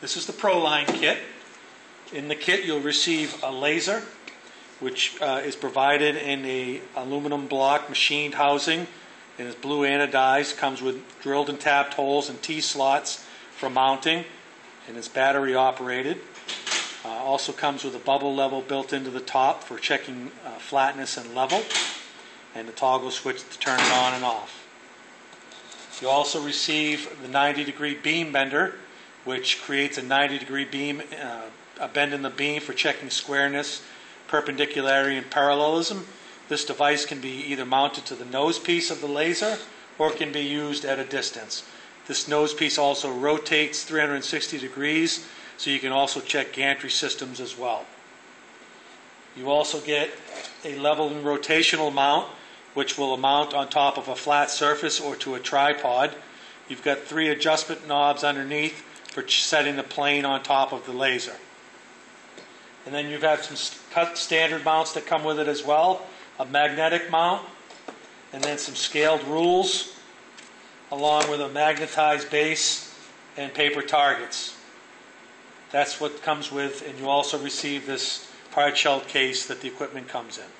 This is the Pro-Line kit. In the kit you'll receive a laser, which is provided in an aluminum block machined housing and is blue anodized, comes with drilled and tapped holes and T-slots for mounting, and is battery operated. Also comes with a bubble level built into the top for checking flatness and level, and the toggle switch to turn it on and off. You also receive the 90-degree beam bender, which creates a 90-degree beam, a bend in the beam for checking squareness, perpendicularity, and parallelism. This device can be either mounted to the nose piece of the laser or can be used at a distance. This nose piece also rotates 360 degrees, so you can also check gantry systems as well. You also get a level and rotational mount, which will mount on top of a flat surface or to a tripod. You've got 3 adjustment knobs underneath for setting the plane on top of the laser. And then you've got some cut standard mounts that come with it as well, a magnetic mount, and then some scaled rules, along with a magnetized base and paper targets. That's what comes with, and you also receive this hard shell case that the equipment comes in.